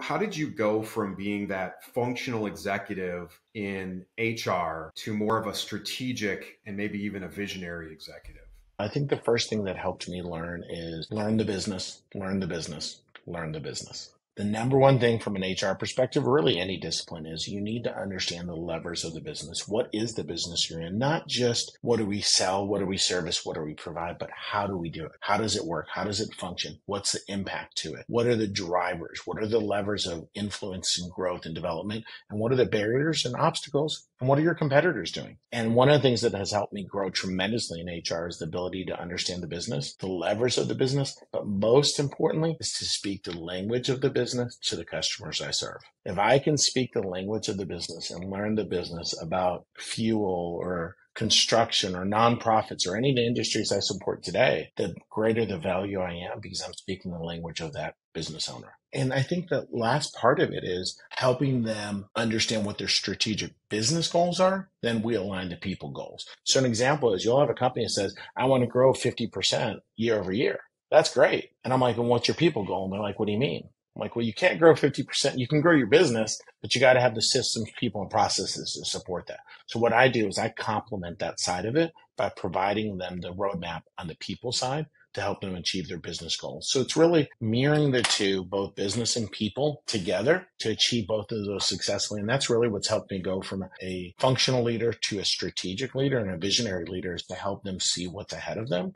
How did you go from being that functional executive in HR to more of a strategic and maybe even a visionary executive? I think the first thing that helped me learn is learn the business. The number one thing from an HR perspective, really any discipline, is you need to understand the levers of the business. What is the business you're in? Not just what do we sell, what do we service, what do we provide, but how do we do it? How does it work? How does it function? What's the impact to it? What are the drivers? What are the levers of influence and growth and development? And what are the barriers and obstacles? And what are your competitors doing? And one of the things that has helped me grow tremendously in HR is the ability to understand the business, the levers of the business, but most importantly is to speak the language of the business to the customers I serve. If I can speak the language of the business and learn the business about fuel or construction or nonprofits or any of the industries I support today, the greater the value I am because I'm speaking the language of that business owner. And I think the last part of it is helping them understand what their strategic business goals are, then we align to people goals. So an example is you'll have a company that says, I want to grow 50% year over year. That's great. And I'm like, and what's your people goal? And they're like, what do you mean? I'm like, well, you can't grow 50%. You can grow your business, but you got to have the systems, people, and processes to support that. So what I do is I complement that side of it by providing them the roadmap on the people side to help them achieve their business goals. So it's really mirroring the two, both business and people together to achieve both of those successfully. And that's really what's helped me go from a functional leader to a strategic leader and a visionary leader is to help them see what's ahead of them